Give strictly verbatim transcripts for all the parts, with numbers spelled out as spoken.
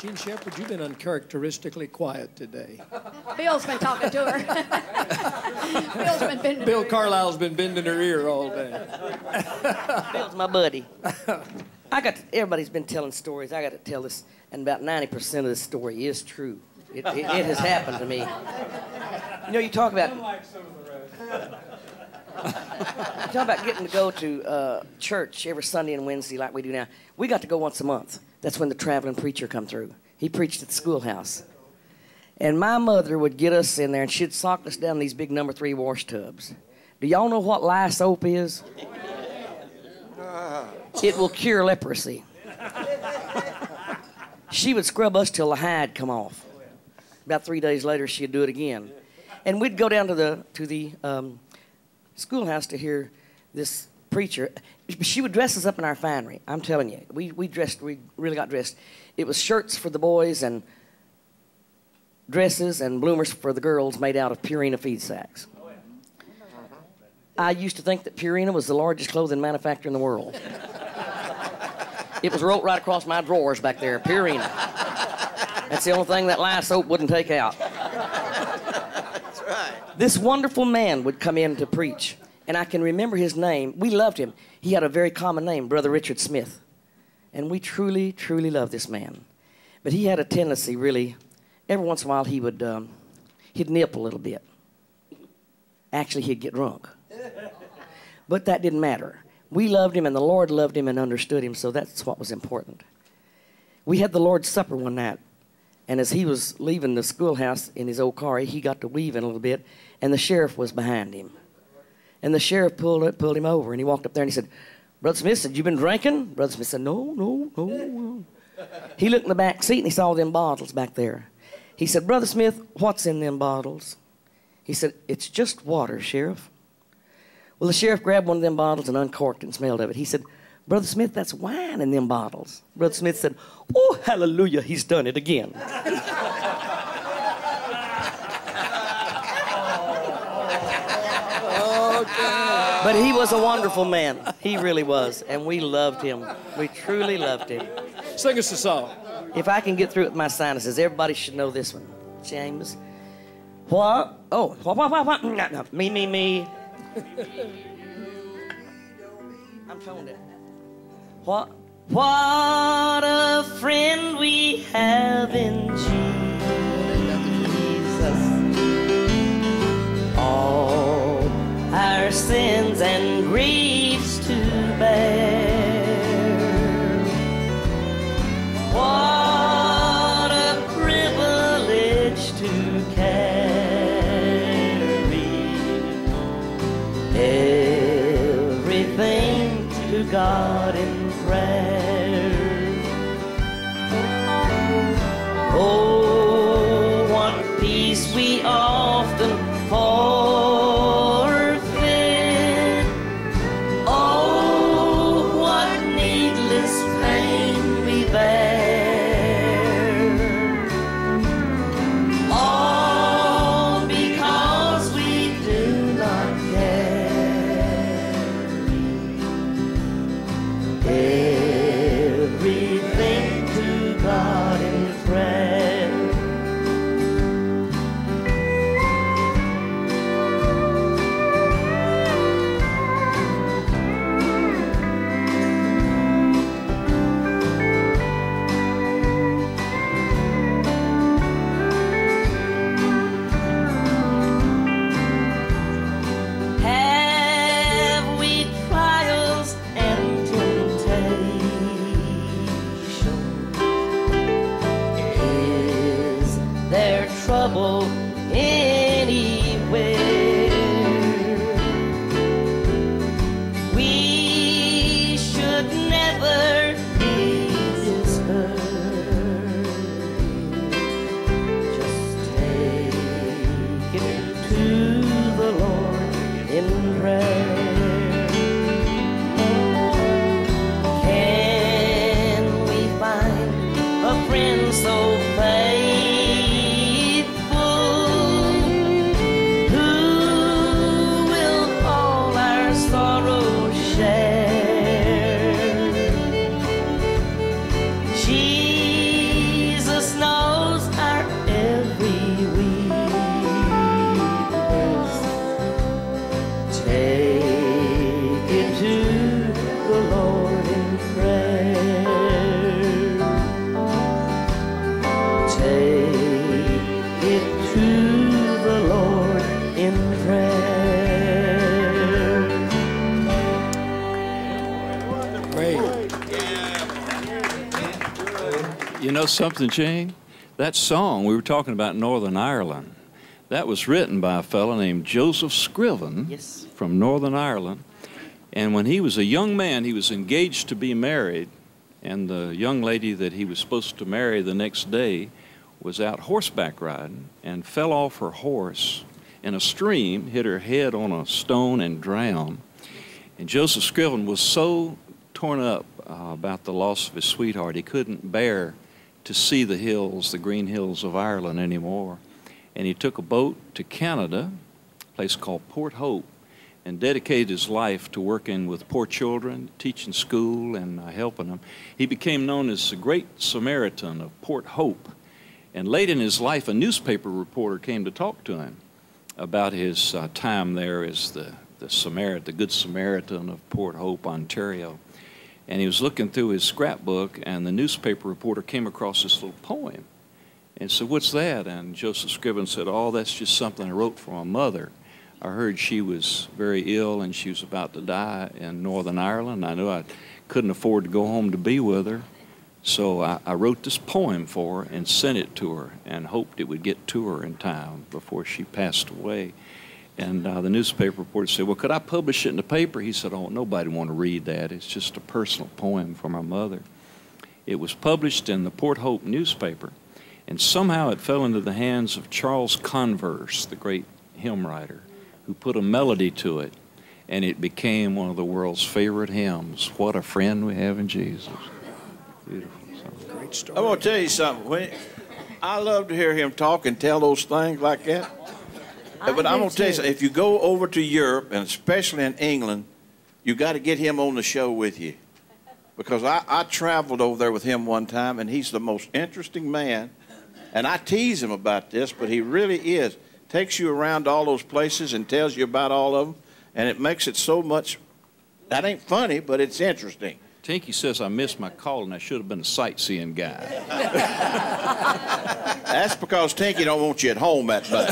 Jean Shepard, you've been uncharacteristically quiet today. Bill's been talking to her. Bill's been bending Bill her Carlisle's ear. been bending her ear all day. Bill's my buddy. I got to, everybody's been telling stories. I got to tell this, and about ninety percent of this story is true. It, it, it has happened to me. You know, you talk about... Unlike some of the rest. You talk about getting to go to uh, church every Sunday and Wednesday like we do now. We got to go once a month. That's when the traveling preacher come through. He preached at the schoolhouse. And my mother would get us in there, and she'd sock us down in these big number three wash tubs. Do y'all know what lye soap is? It will cure leprosy. She would scrub us till the hide come off. About three days later, she'd do it again. And we'd go down to the, to the um, schoolhouse to hear this preacher. She would dress us up in our finery. I'm telling you, we, we dressed, we really got dressed. It was shirts for the boys and dresses and bloomers for the girls made out of Purina feed sacks. Oh, yeah. uh-huh. I used to think that Purina was the largest clothing manufacturer in the world. It was rolled right across my drawers back there, Purina. That's the only thing that lye soap wouldn't take out. That's right. This wonderful man would come in to preach. And I can remember his name. We loved him. He had a very common name, Brother Richard Smith. And we truly, truly loved this man. But he had a tendency, really, every once in a while he would um, he'd nip a little bit. Actually, he'd get drunk. But that didn't matter. We loved him, and the Lord loved him and understood him, so that's what was important. We had the Lord's Supper one night. And as he was leaving the schoolhouse in his old car, he got to weaving a little bit, and the sheriff was behind him. And the sheriff pulled up, pulled him over, and he walked up there and he said, "Brother Smith, said you been drinking?" Brother Smith said, "No, no, no, no." He looked in the back seat and he saw them bottles back there. He said, "Brother Smith, what's in them bottles?" He said, "It's just water, Sheriff." Well, the sheriff grabbed one of them bottles and uncorked and smelled of it. He said, "Brother Smith, that's wine in them bottles." Brother Smith said, "Oh, hallelujah, he's done it again." But he was a wonderful man. He really was. And we loved him. We truly loved him. Sing us a song. If I can get through with my sinuses, everybody should know this one. James. What? Oh. What, what, what, what? No, no. Me, me, me. I'm toned it. What? What a friend we have in Jesus. Oh. Our sins and griefs to bear. What a privilege to carry everything to God in prayer. Oh, what peace we often fall. So faithful, who to the Lord in prayer. Great. You know something, Gene? That song we were talking about in Northern Ireland, that was written by a fellow named Joseph Scriven, yes, from Northern Ireland. And when he was a young man, he was engaged to be married, and the young lady that he was supposed to marry the next day was out horseback riding and fell off her horse in a stream, hit her head on a stone and drowned. And Joseph Scriven was so torn up uh, about the loss of his sweetheart, he couldn't bear to see the hills, the green hills of Ireland anymore. And he took a boat to Canada, a place called Port Hope, and dedicated his life to working with poor children, teaching school, and uh, helping them. He became known as the Great Samaritan of Port Hope. And late in his life, a newspaper reporter came to talk to him about his uh, time there as the, the, Samaritan, the Good Samaritan of Port Hope, Ontario. And he was looking through his scrapbook, and the newspaper reporter came across this little poem and said, "What's that?" And Joseph Scriven said, "Oh, that's just something I wrote for my mother. I heard she was very ill and she was about to die in Northern Ireland. I knew I couldn't afford to go home to be with her. So I, I wrote this poem for her and sent it to her and hoped it would get to her in time before she passed away." And uh, the newspaper reporter said, "Well, could I publish it in the paper?" He said, "Oh, nobody want to read that. It's just a personal poem from my mother." It was published in the Port Hope newspaper, and somehow it fell into the hands of Charles Converse, the great hymn writer, who put a melody to it, and it became one of the world's favorite hymns, "What a Friend We Have in Jesus." Beautiful song. Great story. I'm going to tell you something. When, I love to hear him talk and tell those things like that. I but I'm going to tell you something. If you go over to Europe, and especially in England, you got to get him on the show with you. Because I, I traveled over there with him one time, and he's the most interesting man. And I tease him about this, but he really is. Takes you around all those places and tells you about all of them, and it makes it so much, that ain't funny, but it's interesting. Tinky says I missed my call and I should have been a sightseeing guy. That's because Tinky don't want you at home that much.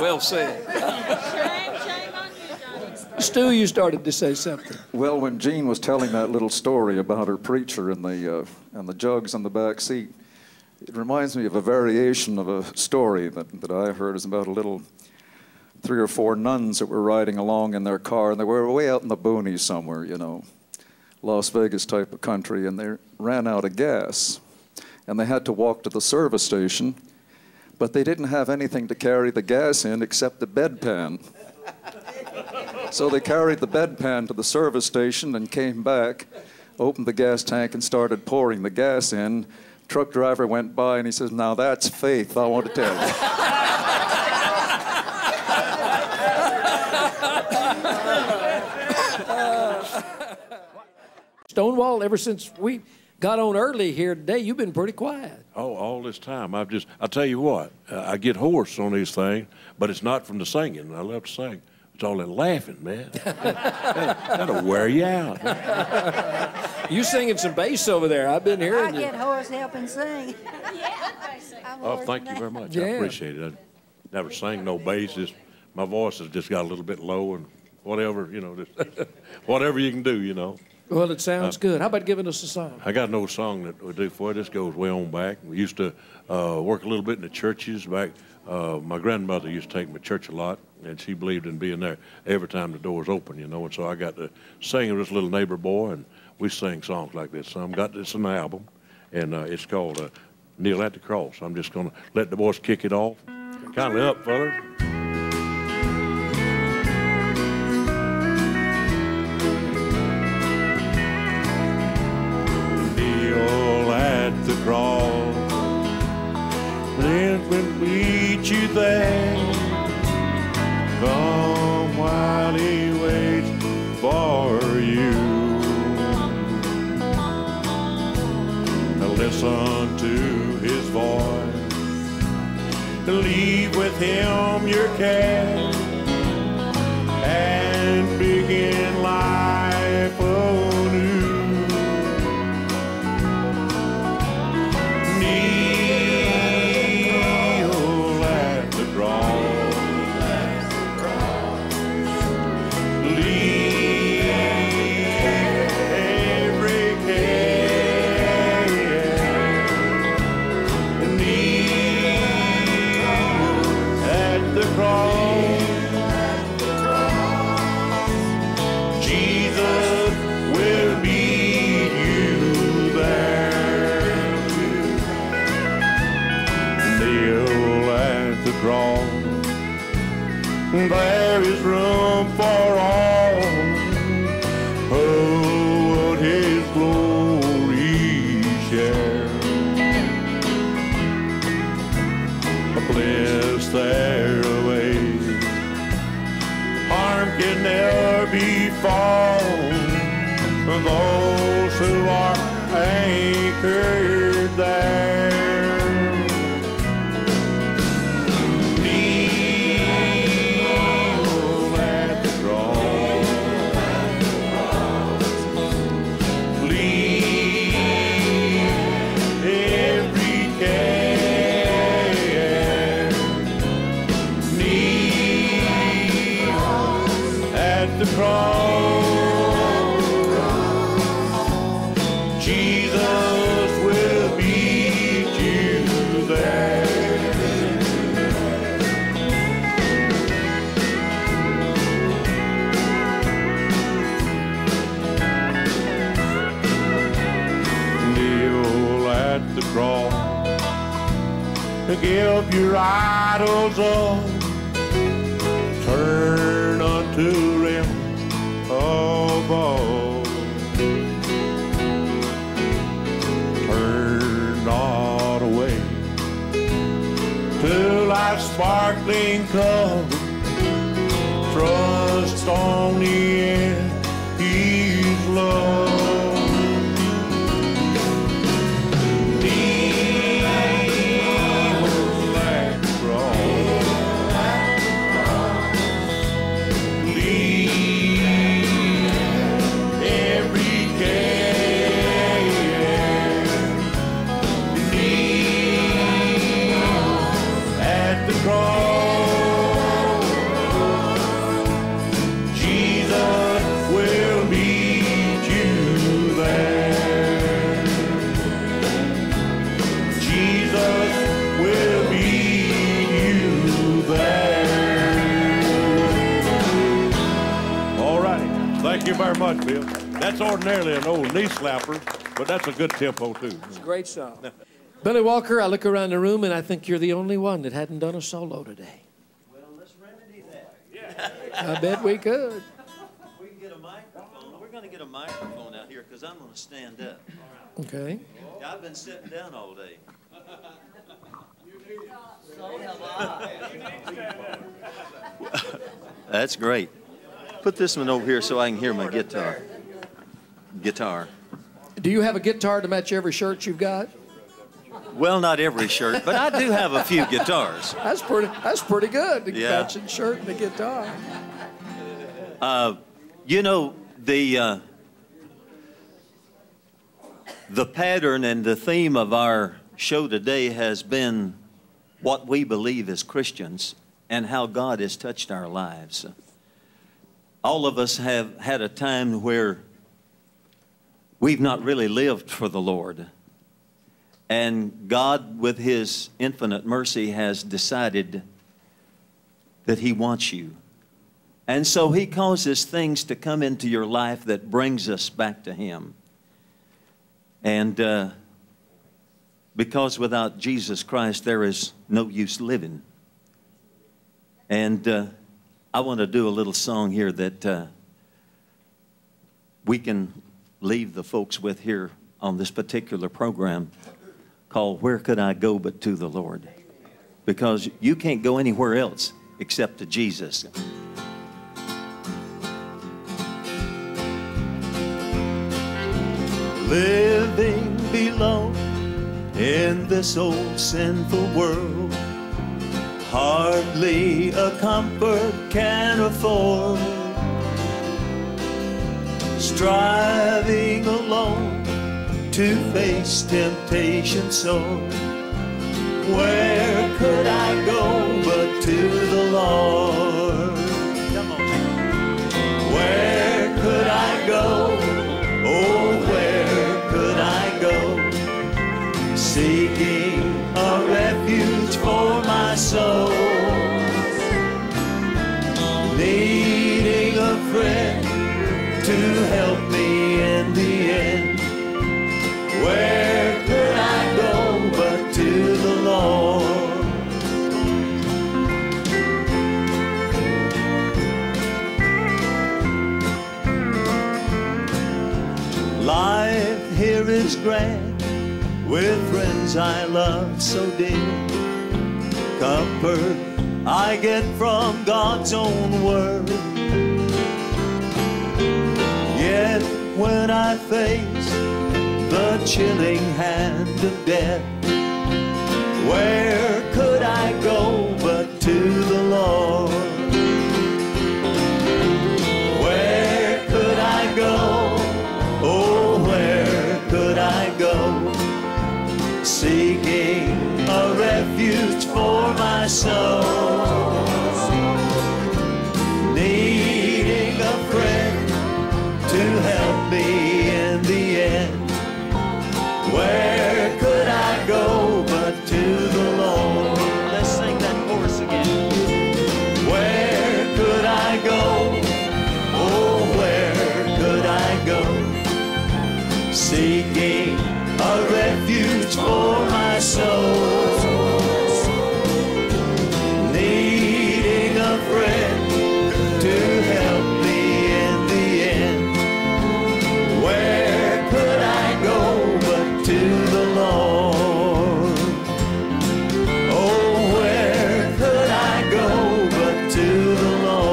Well said. Stu, you started to say something. Well, when Jean was telling that little story about her preacher and the, uh, and the jugs on the back seat, it reminds me of a variation of a story that, that I heard. It was about a little three or four nuns that were riding along in their car, and they were way out in the boonies somewhere, you know, Las Vegas type of country, and they ran out of gas. And they had to walk to the service station, but they didn't have anything to carry the gas in except the bedpan. So they carried the bedpan to the service station and came back, opened the gas tank and started pouring the gas in. Truck driver went by and he says, "Now that's faith, I want to tell you." Stonewall, ever since we got on early here today, you've been pretty quiet. Oh, all this time. I've just, I'll tell you what, I get hoarse on these things, but it's not from the singing. I love to sing. It's all that laughing, man. That'll wear you out. You singing some bass over there. I've been hearing I you. I get hoarse helping sing. Yeah, sing. Oh, thank you very much. Yeah. I appreciate it. I never sang no bass. Just, my voice has just got a little bit low and whatever, you know, just whatever you can do, you know. Well, it sounds uh, good. How about giving us a song? I got an old song that we do for you. This goes way on back. We used to uh, work a little bit in the churches back. Uh, my grandmother used to take me to church a lot, and she believed in being there every time the doors open, you know. And so I got to sing with this little neighbor boy, and we sing songs like this. Some got this in an album, and uh, it's called uh, "Kneel at the Cross." I'm just going to let the boys kick it off. Kindly up, fellas. Kneel at the cross, then we'll meet you there. Come while he waits for you. Listen to his voice, leave with him your care, and begin life anew. Kneel There is room for all who would His glory share. A bliss there awaits, harm can ne'er befall those who are anchored there. Give your idols up, turn unto Him above. Turn not away to life's sparkling cup. Trust only in His love. Thank you very much, Bill. That's ordinarily an old knee slapper, but that's a good tempo, too. It's a great song. Billy Walker, I look around the room, and I think you're the only one that hadn't done a solo today. Well, let's remedy that. Yeah. I bet we could. We can get a microphone. We're going to get a microphone out here, because I'm going to stand up. Okay. I've been sitting down all day. You need it. So have I. You need to stand up. That's great. Put this one over here so I can hear my guitar. Guitar. Do you have a guitar to match every shirt you've got? Well, not every shirt, but I do have a few guitars. That's pretty. That's pretty good. The yeah. matching shirt and the guitar. Uh, you know the uh, the pattern and the theme of our show today has been what we believe as Christians and how God has touched our lives. All of us have had a time where we've not really lived for the Lord. And God, with His infinite mercy, has decided that He wants you. And so He causes things to come into your life that brings us back to Him. And uh, because without Jesus Christ, there is no use living. And... Uh, I want to do a little song here that uh, we can leave the folks with here on this particular program called Where Could I Go But to the Lord? Because you can't go anywhere else except to Jesus. Living below in this old sinful world, hardly a comfort can afford. Striving alone to face temptation so, where could I go but to the Lord? Where could I go? Oh, where could I go? Seeking a refuge for my soul, needing a friend to help me in the end. Where could I go but to the Lord? grand with friends I love so dear. Comfort I get from God's own word. Yet when I face the chilling hand of death, where could I go but to the Lord? Where could I go? Oh, where could I go? Seeking a refuge for my soul, needing a friend to help me in the end. Where could I go but to the Lord? Let's sing that chorus again. Where could I go? Oh, where could I go? Seeking a refuge for my soul, needing a friend to help me in the end. Where could I go but to the Lord? Oh, where could I go but to the Lord?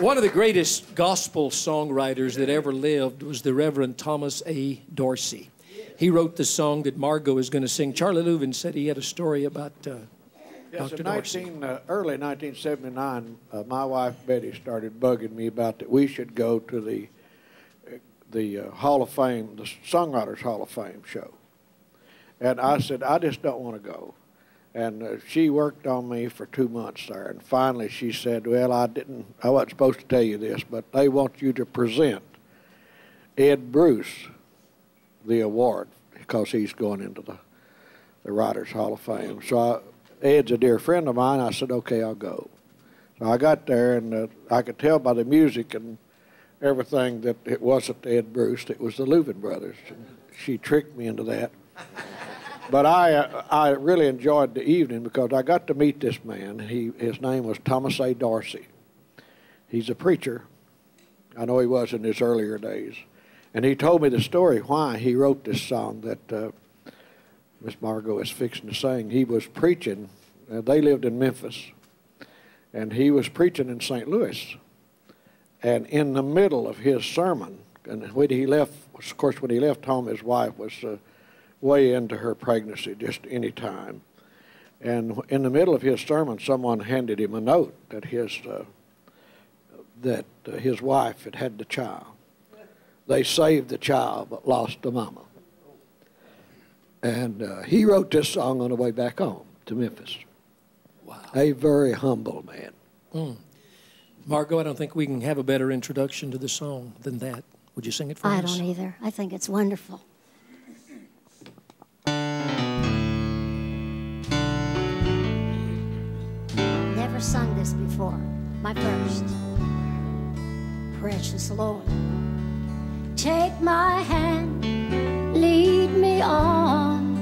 One of the greatest gospel songwriters that ever lived was the Reverend Thomas A. Dorsey. He wrote the song that Margo is going to sing. Charlie Louvin said he had a story about uh, yes, Doctor Dorsey. In uh, early nineteen seventy-nine, uh, my wife Betty started bugging me about that we should go to the, uh, the uh, Hall of Fame, the Songwriters Hall of Fame show. And I said, I just don't want to go. And uh, she worked on me for two months there. And finally she said, well, I didn't, I wasn't supposed to tell you this, but they want you to present Ed Bruce the award because he's going into the, the Writers Hall of Fame. So I, Ed's a dear friend of mine. I said, okay, I'll go. So I got there, and uh, I could tell by the music and everything that it wasn't Ed Bruce. It was the Louvin Brothers. And she tricked me into that. But I, uh, I really enjoyed the evening because I got to meet this man. He, his name was Thomas A. Dorsey. He's a preacher. I know he was in his earlier days. And he told me the story why he wrote this song that uh, Miss Margo is fixing to sing. He was preaching. Uh, they lived in Memphis. And he was preaching in Saint Louis. And in the middle of his sermon, and when he left, of course, when he left home, his wife was... Uh, way into her pregnancy, just any time. And in the middle of his sermon, someone handed him a note that his, uh, that uh, his wife had had the child. They saved the child but lost the mama. And uh, he wrote this song on the way back home to Memphis. Wow. A very humble man. Mm. Margo, I don't think we can have a better introduction to the song than that. Would you sing it for us? I don't either. I think it's wonderful. Sung this before, my first. Precious Lord, take my hand, lead me on,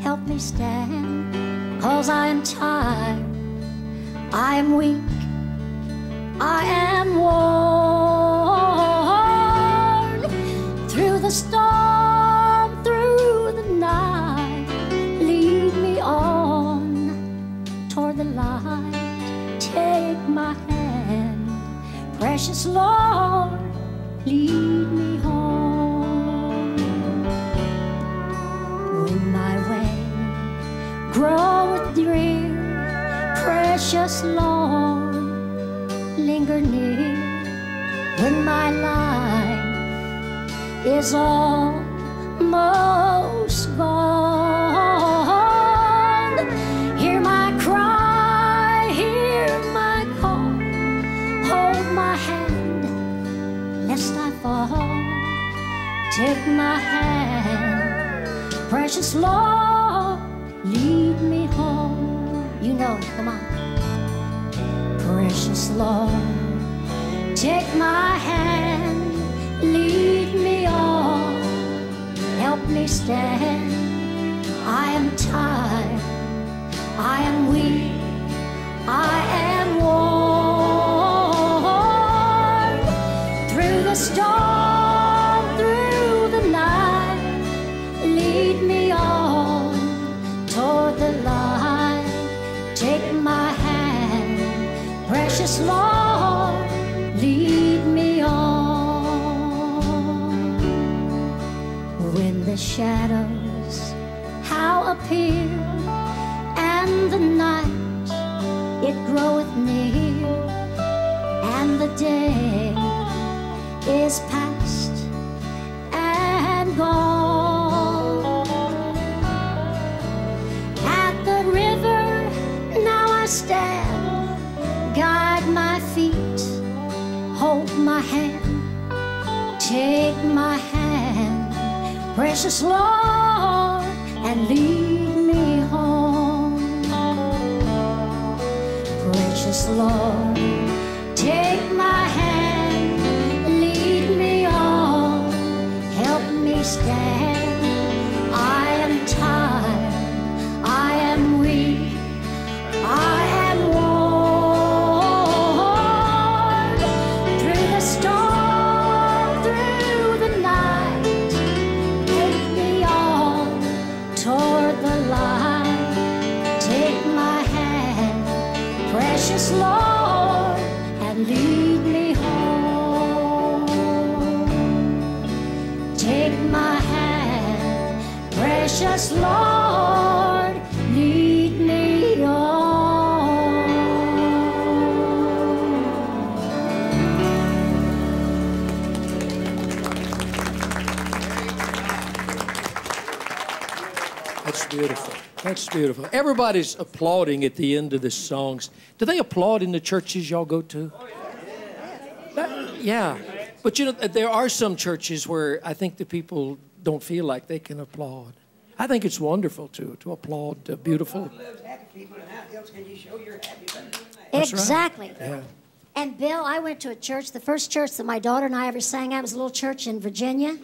help me stand, cause I am tired, I am weak, I am worn, through the storm, through the night, lead me on, toward the light. Take my hand, precious Lord, lead me home. When my way groweth drear, precious Lord, linger near. When my life is almost gone, hear my cry. Lest I fall, take my hand, precious Lord, lead me home. You know it, come on. Precious Lord, take my hand, lead me on, help me stand. I am tired, I am weak, I am worn. storm, through the night, lead me on toward the light. Take my hand, precious Lord, lead me on. When the shadows how appear, and the night it groweth near, and the day is past and gone. At the river now I stand, guide my feet, hold my hand, take my hand, precious Lord, and lead me home. Precious Lord, take my hand, stand. I am tired, I am weak, I am worn. Through the storm, through the night, take me on toward the light. Take my hand, precious Lord, and lead me. Precious Lord, lead me on. That's beautiful. That's beautiful. Everybody's applauding at the end of the songs. Do they applaud in the churches y'all go to? Oh, yeah. That, yeah. But, you know, there are some churches where I think the people don't feel like they can applaud. I think it's wonderful to to applaud uh, beautiful. God loves happy people, and how else can you show you're happy better than that? Exactly. Right. Yeah. And Bill, I went to a church, the first church that my daughter and I ever sang at was a little church in Virginia,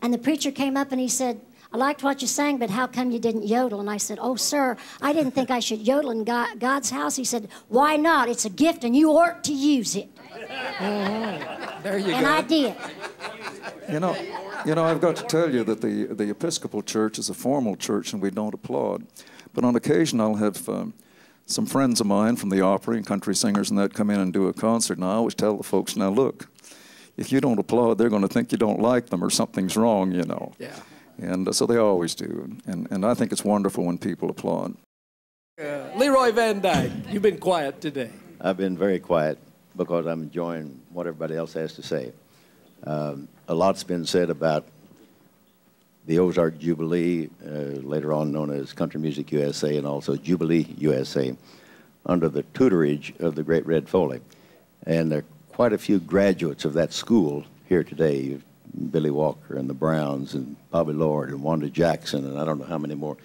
and the preacher came up and he said, "I liked what you sang, but how come you didn't yodel?" And I said, "Oh, sir, I didn't think I should yodel in God, God's house." He said, "Why not? It's a gift, and you ought to use it." Mm-hmm. There you and go. And I did. You know, you know, I've got to tell you that the, the Episcopal Church is a formal church and we don't applaud. But on occasion I'll have um, some friends of mine from the opera and country singers and that come in and do a concert. And I always tell the folks, now look, if you don't applaud, they're going to think you don't like them or something's wrong, you know. Yeah. And uh, so they always do. And, and I think it's wonderful when people applaud. Uh, Leroy Van Dyke, you've been quiet today. I've been very quiet because I'm enjoying what everybody else has to say. Um, a lot's been said about the Ozark Jubilee, uh, later on known as Country Music U S A, and also Jubilee U S A, under the tutorage of the great Red Foley. And there are quite a few graduates of that school here today, Billy Walker and the Browns and Bobby Lord and Wanda Jackson, and I don't know how many more.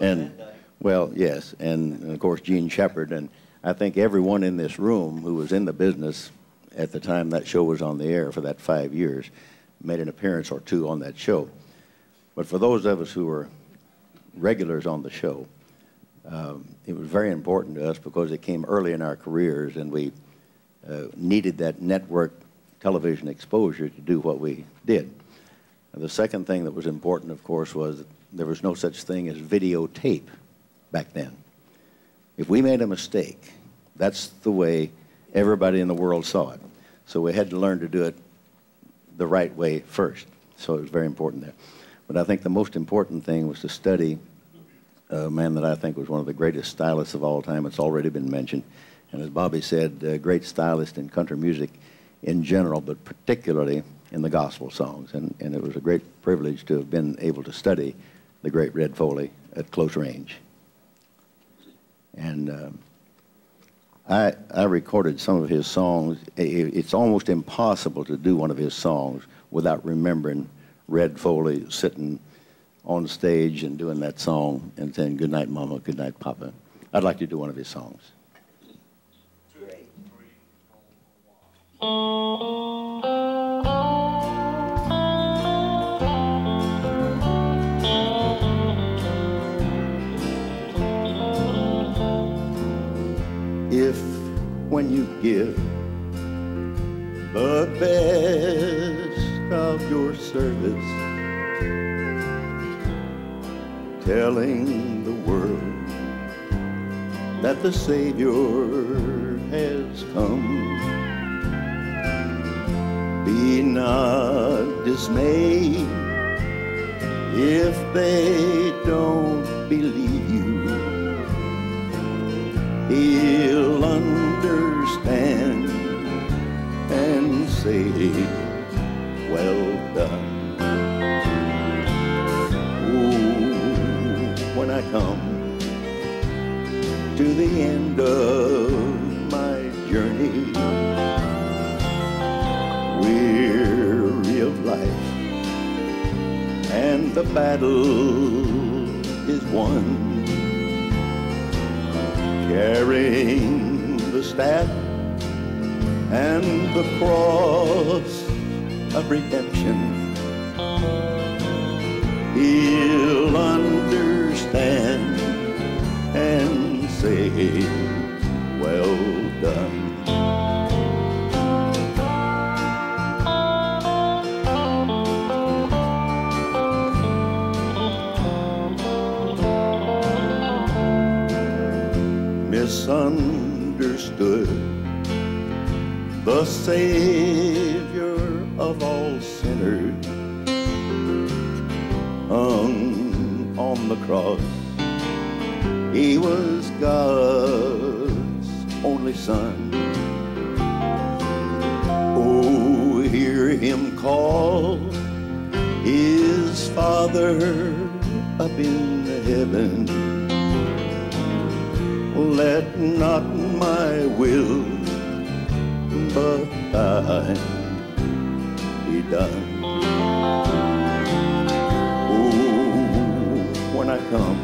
And, well, yes, and of course Jean Shepard, and I think everyone in this room who was in the business at the time that show was on the air for that five years, made an appearance or two on that show. But for those of us who were regulars on the show, um, it was very important to us because it came early in our careers and we uh, needed that network television exposure to do what we did. And the second thing that was important, of course, was there was no such thing as videotape back then. If we made a mistake, that's the way everybody in the world saw it. So we had to learn to do it the right way first. So it was very important there. But I think the most important thing was to study a man that I think was one of the greatest stylists of all time. It's already been mentioned. And as Bobby said, a great stylist in country music in general, but particularly in the gospel songs. And, and it was a great privilege to have been able to study the great Red Foley at close range. And um, I, I recorded some of his songs. It's almost impossible to do one of his songs without remembering Red Foley sitting on stage and doing that song and saying, "Good night, Mama, good night, Papa." I'd like to do one of his songs. Two, three, four, If when you give the best of your service, telling the world that the Savior has come. Be not dismayed if they don't believe you. He'll understand and say, well done. Oh, when I come to the end of my journey, weary of life, and the battle is won, carrying the staff and the cross of redemption, he'll understand and say, well done. Misunderstood, the Savior of all sinners, hung on the cross. He was God's only Son. Oh, hear him call his Father up in heaven. Let not my will, but thine be done. Oh, when I come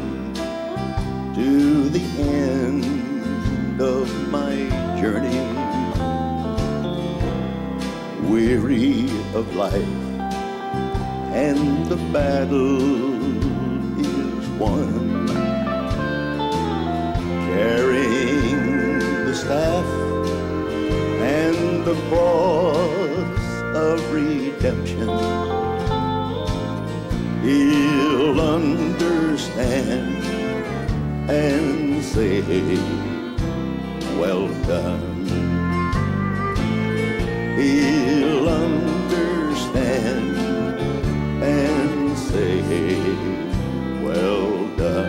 to the end of my journey, weary of life, and the battle is won, carrying the staff and the cross of redemption, he'll understand and say, well done. He'll understand and say, well done.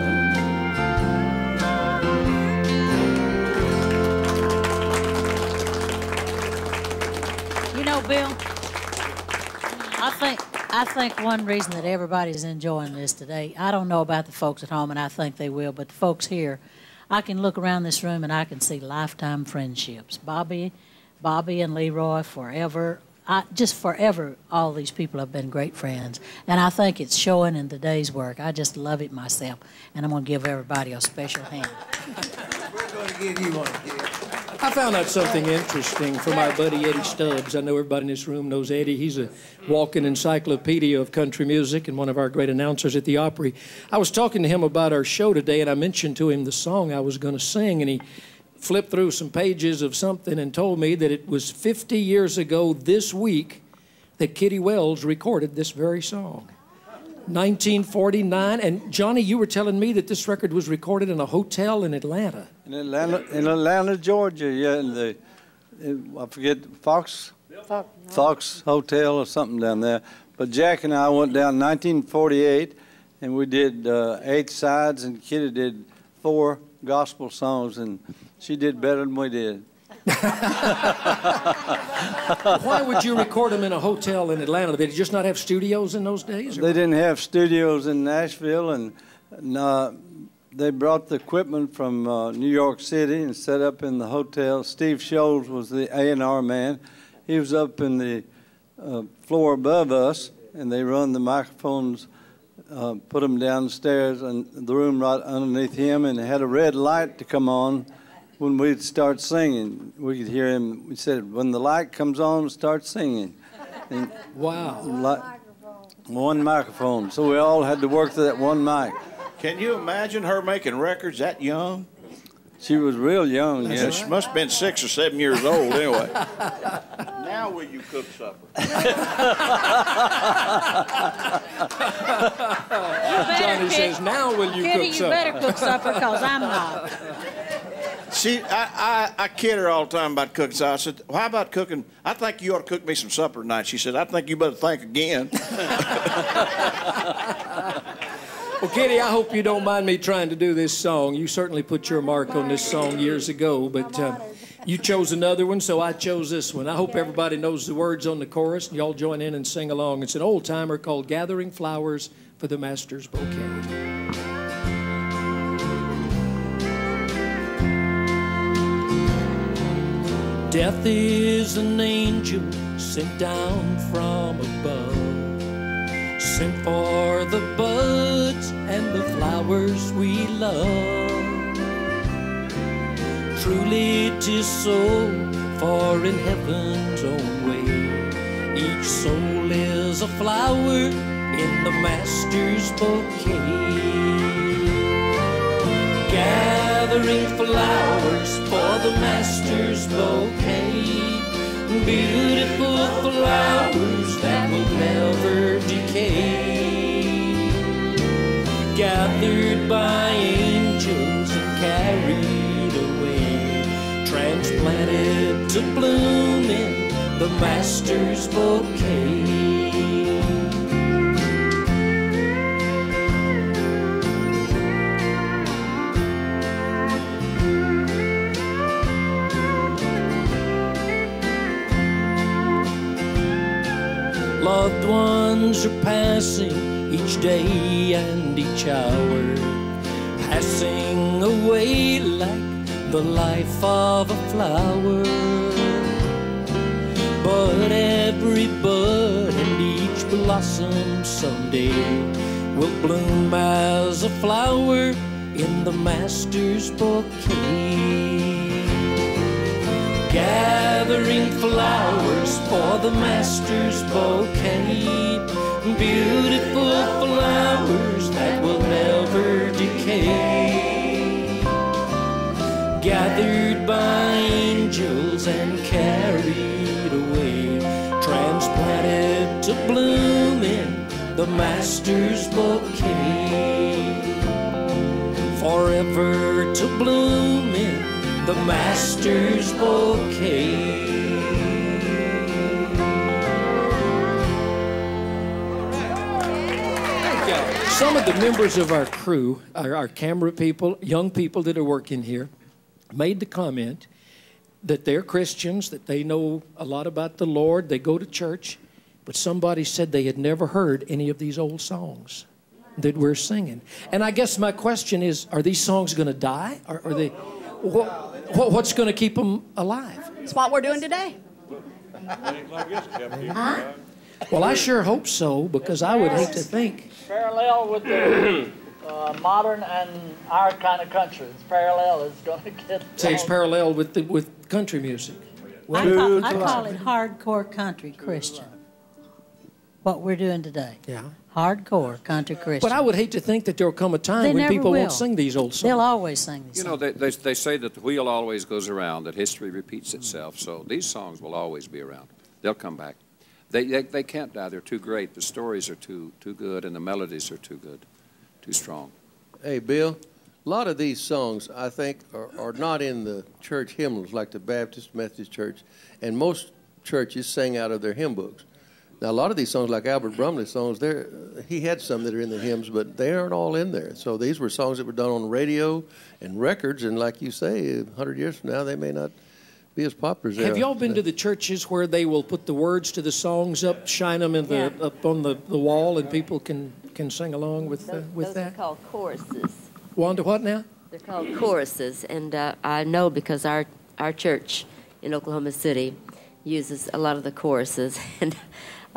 Bill, I think I think one reason that everybody's enjoying this today, I don't know about the folks at home, and I think they will, but the folks here, I can look around this room and I can see lifetime friendships. Bobby, Bobby and Leroy forever, I, just forever. All these people have been great friends, and I think it's showing in today's work. I just love it myself, and I'm going to give everybody a special hand. We're going to give you one. I found out something interesting from my buddy Eddie Stubbs. I know everybody in this room knows Eddie. He's a walking encyclopedia of country music and one of our great announcers at the Opry. I was talking to him about our show today, and I mentioned to him the song I was going to sing, and he flipped through some pages of something and told me that it was fifty years ago this week that Kitty Wells recorded this very song. nineteen forty-nine, and Johnny, you were telling me that this record was recorded in a hotel in Atlanta. In Atlanta, in Atlanta, Georgia, yeah. In the, in, I forget, Fox, Fox, Fox Hotel or something down there. But Jack and I went down in nineteen forty-eight, and we did uh, eight sides, and Kitty did four gospel songs, and she did better than we did. Why would you record them in a hotel in Atlanta? Did they just not have studios in those days? Or? They didn't have studios in Nashville, and, and uh, they brought the equipment from uh, New York City and set up in the hotel. Steve Sholes was the A and R man. He was up in the uh, floor above us, and they run the microphones, uh, put them downstairs in the room right underneath him, and had a red light to come on. When we'd start singing, we could hear him. We said, when the light comes on, start singing. And wow. One microphone. One microphone. So we all had to work to that one mic. Can you imagine her making records that young? She was real young, yeah. She must have been six or seven years old anyway. Now will you cook supper? Johnny says, now will you Kitty, cook you supper? Kitty, you better cook supper, because I'm not. See, I, I, I kid her all the time about cooking. So I said, well, how about cooking? I think you ought to cook me some supper tonight. She said, I think you better think again. Well, Kitty, I hope you don't mind me trying to do this song. You certainly put your mark on this song years ago, but um, you chose another one, so I chose this one. I hope everybody knows the words on the chorus. Y'all join in and sing along. It's an old-timer called Gathering Flowers for the Master's Bouquet. Death is an angel sent down from above, sent for the buds and the flowers we love. Truly 'tis so, for in heaven's own way, each soul is a flower in the Master's bouquet. Gather Gathering flowers for the Master's bouquet, beautiful flowers that will never decay, gathered by angels and carried away, transplanted to bloom in the Master's bouquet. Loved ones are passing each day and each hour, passing away like the life of a flower. But every bud and each blossom someday will bloom as a flower in the Master's bouquet. Gathering flowers for the Master's bouquet, beautiful flowers that will never decay, gathered by angels and carried away, transplanted to bloom in the Master's bouquet, forever to bloom in the Master's bouquet. Thank you. Some of the members of our crew, our, our camera people, young people that are working here, made the comment that they're Christians, that they know a lot about the Lord, they go to church, but somebody said they had never heard any of these old songs that we're singing. And I guess my question is, are these songs going to die? Are, are they... What, what's going to keep them alive? It's what we're doing today. Huh? Well, I sure hope so, because I would hate to think. Parallel with the uh, modern and our kind of country. It's parallel. It's going to get... So it's parallel with, the, with country music. I call, I call it hardcore country Christian, what we're doing today. Yeah. Hardcore country Christian. But I would hate to think that there'll come a time they when people will. won't sing these old songs. They'll always sing these you songs. You know, they, they, they say that the wheel always goes around, that history repeats itself, so these songs will always be around. They'll come back. They, they, they can't die. They're too great. The stories are too, too good, and the melodies are too good, too strong. Hey, Bill, a lot of these songs, I think, are, are not in the church hymnals like the Baptist, Methodist Church, and most churches sing out of their hymn books. Now, a lot of these songs, like Albert Brumley's songs, there he had some that are in the hymns, but they aren't all in there. So these were songs that were done on radio and records, and like you say, a hundred years from now, they may not be as popular as they are. Have y'all been to the churches where they will put the words to the songs up, shine them in the, yeah. up on the, the wall, and people can, can sing along with, those, uh, with those that? Those are called choruses. Wanda, what now? They're called choruses, and uh, I know because our, our church in Oklahoma City uses a lot of the choruses, and...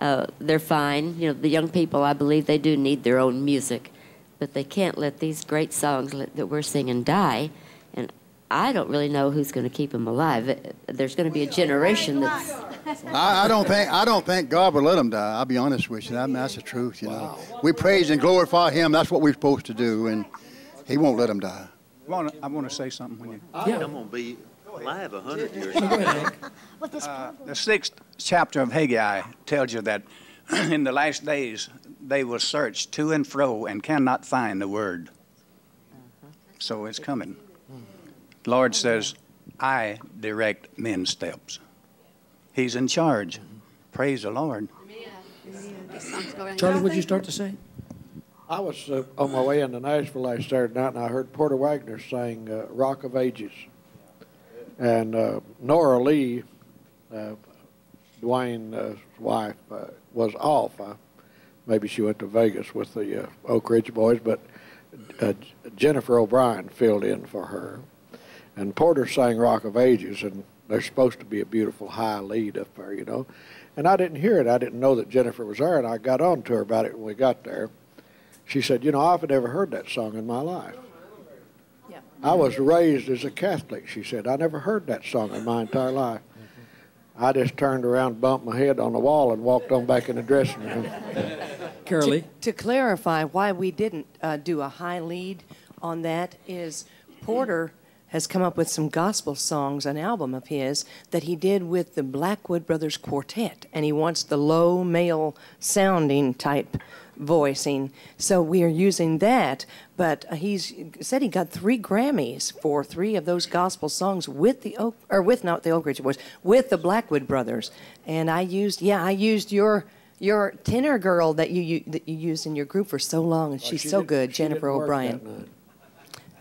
Uh, they're fine. You know, the young people, I believe, they do need their own music, but they can't let these great songs that we're singing die, and I don't really know who's going to keep them alive. There's going to be a generation that's... I, I, don't think, I don't think God will let them die. I'll be honest with you. I mean, that's the truth, you know. Wow. We praise and glorify Him. That's what we're supposed to do, and He won't let them die. I want to, I want to say something when you... Yeah. I'm going to be... Well, I have a hundred years. uh, the sixth chapter of Haggai tells you that in the last days they will search to and fro and cannot find the word. So it's coming. Lord says, I direct men's steps. He's in charge. Praise the Lord. Charlie, would you start to sing? I was uh, on my way into Nashville last Saturday night, and I heard Porter Wagner sing uh, Rock of Ages. And uh, Nora Lee, uh, Dwayne's uh, wife, uh, was off. Uh, maybe she went to Vegas with the uh, Oak Ridge Boys, but uh, Jennifer O'Brien filled in for her. And Porter sang Rock of Ages, and there's supposed to be a beautiful high lead up there, you know. And I didn't hear it. I didn't know that Jennifer was there, and I got on to her about it when we got there. She said, you know, I've never heard that song in my life. Yeah. I was raised as a Catholic, she said. I never heard that song in my entire life. Mm-hmm. I just turned around, bumped my head on the wall, and walked on back in the dressing room. Carol Lee? To, to clarify why we didn't uh, do a high lead on that is Porter has come up with some gospel songs, an album of his, that he did with the Blackwood Brothers Quartet, and he wants the low male sounding type voicing. So we are using that, but he's said he got three Grammys for three of those gospel songs with the Oak, or with not the Oak Ridge Boys, with the Blackwood Brothers. And I used, yeah, I used your your tenor girl that you, you that you used in your group for so long, and well, she's she so good, Jennifer O'Brien.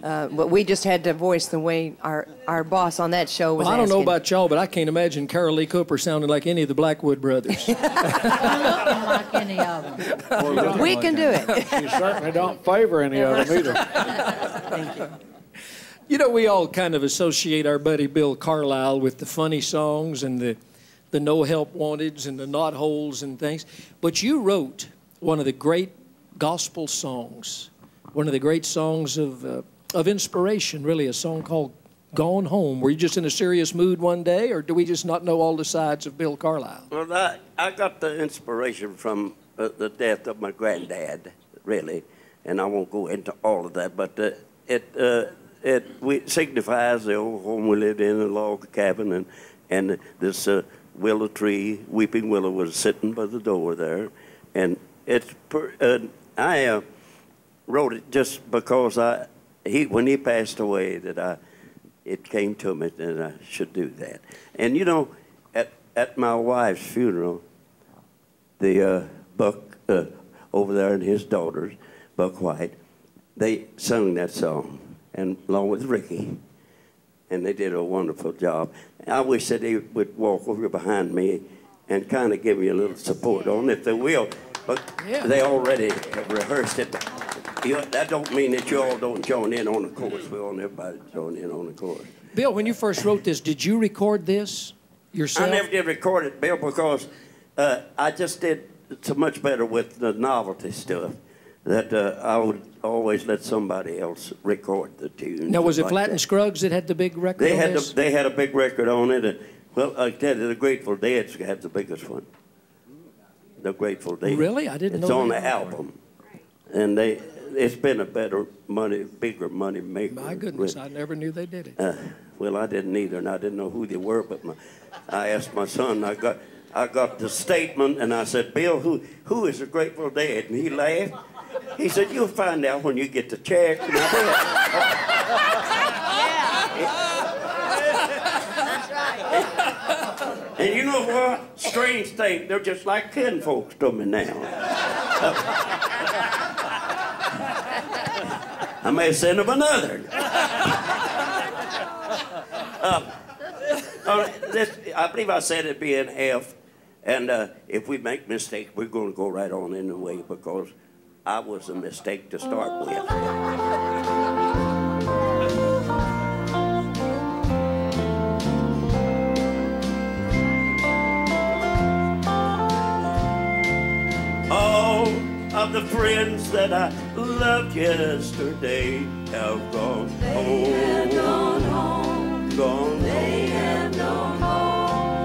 Uh, but we just had to voice the way our, our boss on that show was well, I don't asking. know about y'all, but I can't imagine Carol Lee Cooper sounding like any of the Blackwood Brothers. She don't like any of them. We can do it. She certainly don't favor any of them either. Thank you. You know, we all kind of associate our buddy Bill Carlisle with the funny songs and the, the no help wanteds and the knot holes and things. But you wrote one of the great gospel songs, one of the great songs of... Uh, of inspiration, really, a song called Gone Home. Were you just in a serious mood one day, or do we just not know all the sides of Bill Carlisle? Well, I, I got the inspiration from uh, the death of my granddad, really, and I won't go into all of that, but uh, it uh, it we, signifies the old home we lived in, a log cabin, and, and this uh, willow tree, weeping willow, was sitting by the door there, and it's, per, uh, I uh, wrote it just because I, He, when he passed away, that I, it came to me that I should do that. And you know, at at my wife's funeral, the uh, Buck uh, over there and his daughters, Buck White, they sung that song, and along with Ricky, and they did a wonderful job. I wish that they would walk over behind me and kind of give me a little support on it, if they will. But yeah. They already have rehearsed it. You, that don't mean that you all don't join in on the chorus. We want everybody to join in on the chorus. Bill, when you first wrote this, did you record this yourself? I never did record it, Bill, because uh, I just did so much better with the novelty stuff that uh, I would always let somebody else record the tune. Now, was it like Flat and Scruggs that had the big record they on had this? The, they had a big record on it. And, well, I tell you, the Grateful Dead had the biggest one. The Grateful Dead. Really? I didn't it's know that. It's on the album. And they, it's been a better money, bigger money maker. My goodness, with, I never knew they did it. Uh, well, I didn't either, and I didn't know who they were, but my, I asked my son, I got I got the statement, and I said, Bill, who who is the Grateful Dead? And he laughed. He said, you'll find out when you get the check. And I said, yeah. That's right. And you know what? Strange thing, they're just like kin folks to me now. I may send them another. uh, uh, this, I believe I said it'd be an F, and uh, if we make mistakes, we're going to go right on anyway, because I was a mistake to start with. All of the friends that I loved yesterday have gone home. They have gone home. Gone they home. Have gone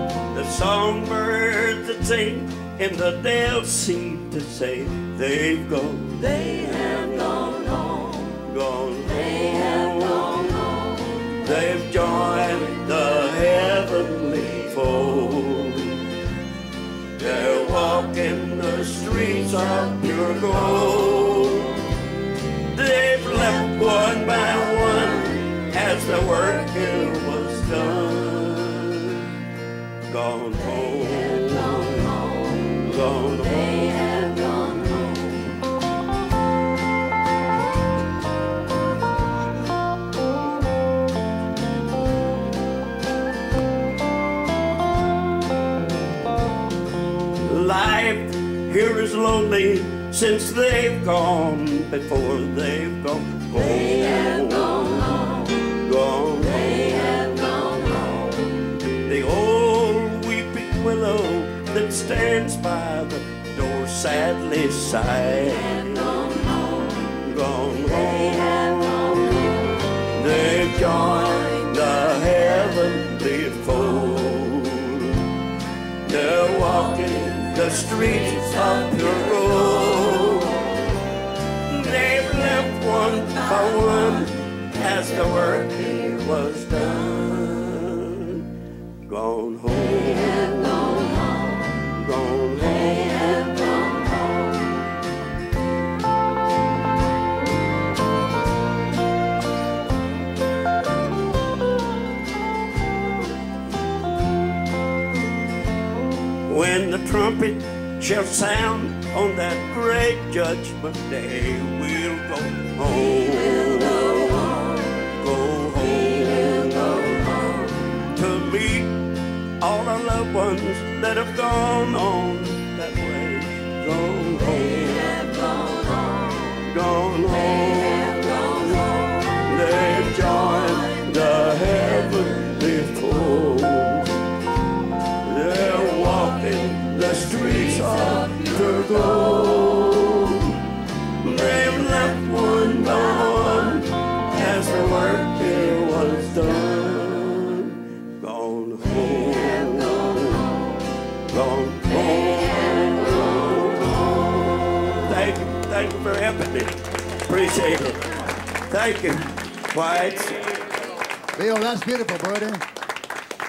home. The songbirds that sing in the dell seem to say they've gone. They have gone home. Gone they home. Have gone home. They've joined the walk in the streets of pure gold. They've left one by one as the work here was done. Gone home, gone home, gone home. They have gone home. Life here is lonely since they've gone, before they've gone home. They have gone home. Gone. They have gone home. The old weeping willow that stands by the door sadly sighs. They have gone home. Gone home. They have gone home. They've joined the heavenly fold. They're walking the streets of the road. They've left one by one as the work here was done. Gone home. They have gone home. Gone home. They have gone home. When the trumpet shall sound on that great judgment day, we'll go home. We will go home. Go home. We will go home. To meet all our loved ones that have gone on that way. Gone home. They have gone home. Gone home. They have gone home. They've joined the heavenly fold. They're walking the streets of pure gold. They've left one by one as the work here was done. Gone home. They have gone home. Gone home. They have gone home. Thank you. Thank you for helping me. Appreciate it. Thank you, White. Bill, that's beautiful, brother.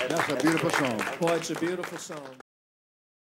That's a beautiful song. Boy, it's a beautiful song.